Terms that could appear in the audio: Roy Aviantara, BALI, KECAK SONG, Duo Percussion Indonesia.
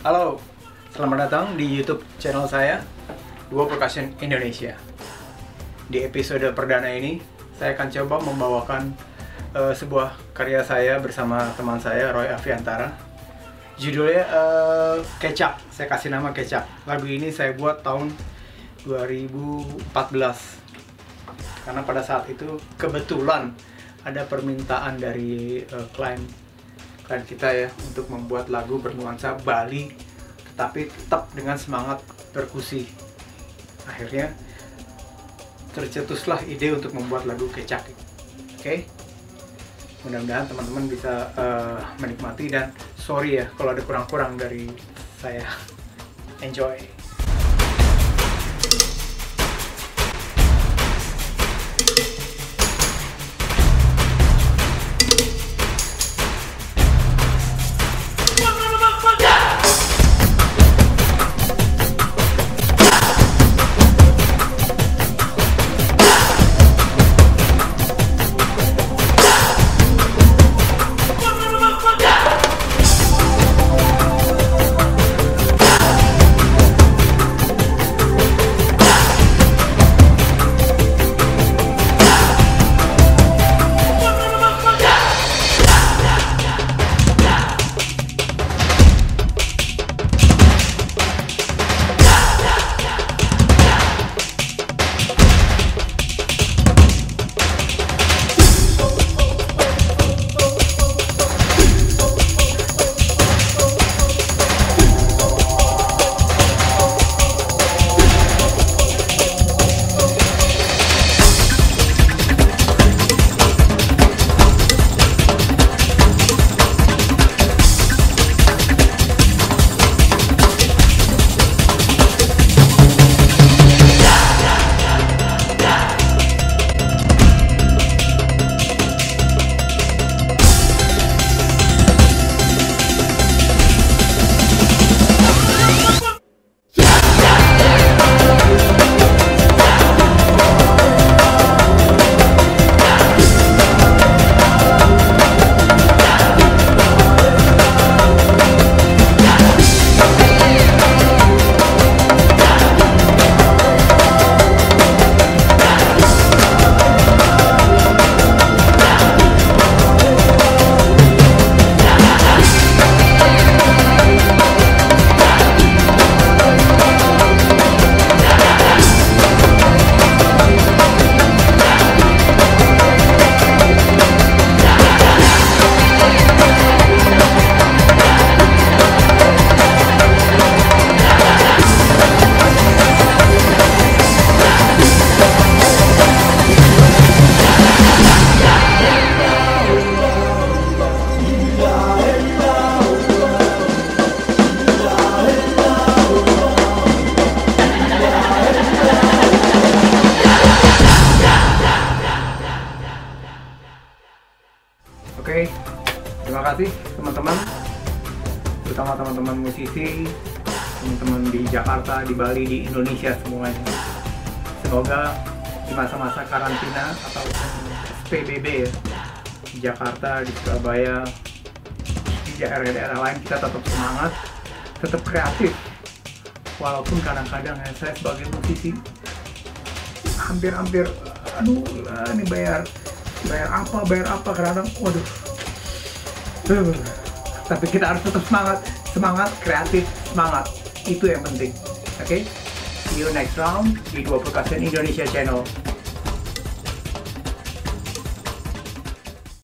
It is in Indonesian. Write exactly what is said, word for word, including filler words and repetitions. Halo, selamat datang di YouTube channel saya, Duo Percussion Indonesia. Di episode perdana ini, saya akan coba membawakan uh, sebuah karya saya bersama teman saya, Roy Aviantara. Judulnya uh, Kecak, saya kasih nama Kecak. Lagu ini saya buat tahun dua ribu empat belas. Karena pada saat itu, kebetulan ada permintaan dari uh, klien dan kita ya untuk membuat lagu bernuansa Bali tetapi tetap dengan semangat perkusi. Akhirnya tercetuslah ide untuk membuat lagu Kecak. Oke, okay? Mudah-mudahan teman-teman bisa uh, menikmati, dan sorry ya kalau ada kurang-kurang dari saya. Enjoy. Oke, terima kasih teman-teman, terutama teman-teman musisi, teman-teman di Jakarta, di Bali, di Indonesia semuanya. Semoga di masa-masa karantina atau S P B B ya, di Jakarta, di Surabaya, di daerah-daerah lain, kita tetap semangat, tetap kreatif. Walaupun kadang-kadang ya, saya sebagai musisi hampir-hampir, aduh lah, ini bayar. Bayar apa, bayar apa, kadang-kadang, waduh. Uh, tapi kita harus tetap semangat, semangat, kreatif, semangat. Itu yang penting, oke? Okay? See you next round di Duo Percussion Indonesia channel.